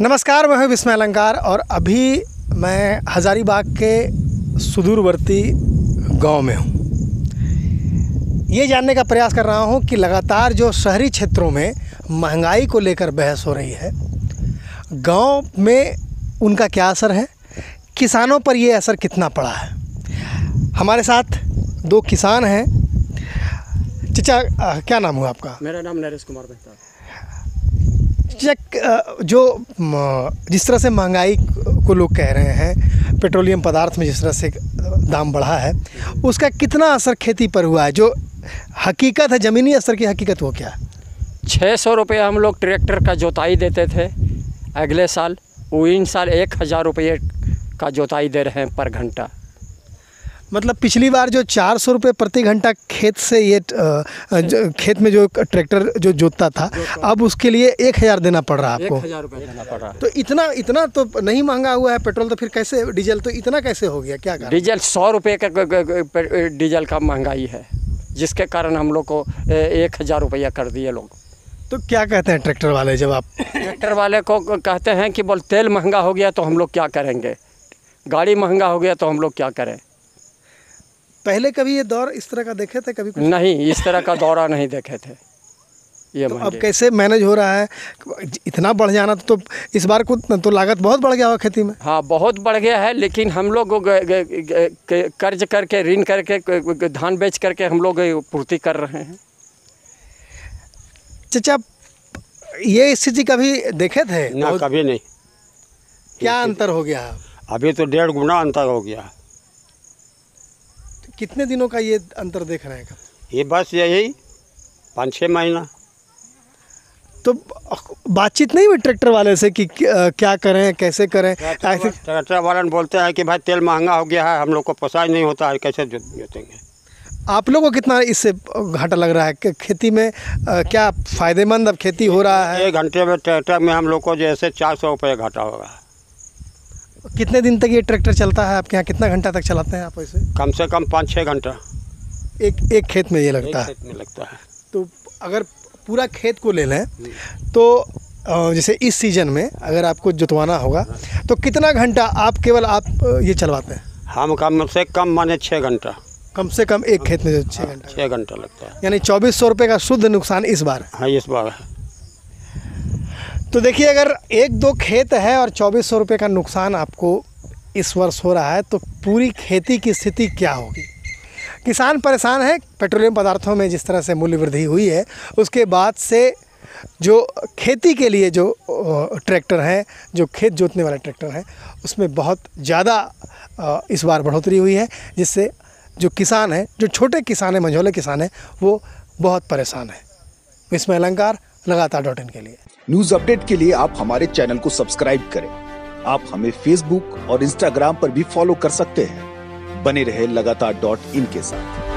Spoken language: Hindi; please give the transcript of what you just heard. नमस्कार, मैं हूं विस्मय अलंकार और अभी मैं हजारीबाग के सुदूरवर्ती गांव में हूं। ये जानने का प्रयास कर रहा हूं कि लगातार जो शहरी क्षेत्रों में महंगाई को लेकर बहस हो रही है, गांव में उनका क्या असर है, किसानों पर ये असर कितना पड़ा है। हमारे साथ दो किसान हैं। चचा, क्या नाम हुआ आपका? मेरा नाम नरेश कुमार। जो जिस तरह से महंगाई को लोग कह रहे हैं, पेट्रोलियम पदार्थ में जिस तरह से दाम बढ़ा है, उसका कितना असर खेती पर हुआ है? जो हकीकत है, ज़मीनी असर की हकीकत वो क्या? 600 रुपये हम लोग ट्रैक्टर का जोताई देते थे, अगले साल वो इन साल 1000 रुपये का जोताई दे रहे हैं पर घंटा। मतलब पिछली बार जो 400 रुपये प्रति घंटा खेत से ये खेत में जो ट्रैक्टर जो जोतता था, अब उसके लिए 1000 देना पड़ रहा है आपको। 1000 रुपये देना पड़ रहा है। तो इतना तो नहीं महंगा हुआ है पेट्रोल, तो फिर कैसे डीजल तो इतना कैसे हो गया? क्या कारण? डीजल 100 रुपये का डीजल का महंगाई है, जिसके कारण हम लोग को 1000 रुपया कर दिए लोग। तो क्या कहते हैं ट्रैक्टर वाले? जब आप ट्रैक्टर वाले को कहते हैं कि बोल तेल महंगा हो गया तो हम लोग क्या करेंगे, गाड़ी महंगा हो गया तो हम लोग क्या करें। पहले कभी ये दौर इस तरह का देखे थे? कभी कुछ नहीं, इस तरह का दौरा नहीं देखे थे। ये तो अब कैसे मैनेज हो रहा है इतना बढ़ जाना? तो इस बार कुछ तो लागत बहुत बढ़ गया हुआ खेती में। हाँ, बहुत बढ़ गया है, लेकिन हम लोग कर्ज करके, ऋण करके, धान बेच करके हम लोग पूर्ति कर रहे हैं। चचा, ये स्थिति कभी देखे थे? ना, कभी नहीं। क्या अंतर हो गया? अभी तो 1.5 गुना अंतर हो गया। कितने दिनों का ये अंतर देख रहे हैं? ये बस यही 5-6 महीना। तो बातचीत नहीं हुई ट्रैक्टर वाले से कि क्या करें, कैसे करें? ट्रैक्टर वाले बोलते हैं कि भाई तेल महंगा हो गया है, हम लोग को पोसाई नहीं होता है, कैसे जोतेंगे। आप लोगों को कितना इससे घाटा लग रहा है खेती में? क्या फ़ायदेमंद अब खेती हो रहा है? 1 घंटे में ट्रैक्टर में हम लोग को जैसे 400 रुपये घाटा हो रहा है। कितने दिन तक ये ट्रैक्टर चलता है आपके यहाँ? कितना घंटा तक चलाते हैं आप इसे? कम से कम 5-6 घंटा एक खेत में ये लगता है। खेत में लगता है। तो अगर पूरा खेत को ले लें तो जैसे इस सीज़न में अगर आपको जुतवाना होगा तो कितना घंटा आप केवल आप ये चलवाते हैं? हम कम से कम माने 6 घंटा। कम से कम एक खेत में 6 घंटा लगता है, यानी 2400 रुपये का शुद्ध नुकसान इस बार। हाँ, इस बार। तो देखिए, अगर 1-2 खेत है और 2400 रुपये का नुकसान आपको इस वर्ष हो रहा है, तो पूरी खेती की स्थिति क्या होगी? किसान परेशान है। पेट्रोलियम पदार्थों में जिस तरह से मूल्य वृद्धि हुई है, उसके बाद से जो खेती के लिए जो ट्रैक्टर हैं, जो खेत जोतने वाले ट्रैक्टर हैं, उसमें बहुत ज़्यादा इस बार बढ़ोतरी हुई है, जिससे जो किसान हैं, जो छोटे किसान हैं, मंझोले किसान हैं, वो बहुत परेशान हैं। विस्मय अलंकार, लगातार.in के लिए। न्यूज अपडेट के लिए आप हमारे चैनल को सब्सक्राइब करें। आप हमें फेसबुक और इंस्टाग्राम पर भी फॉलो कर सकते हैं। बने रहे लगातार.in के साथ।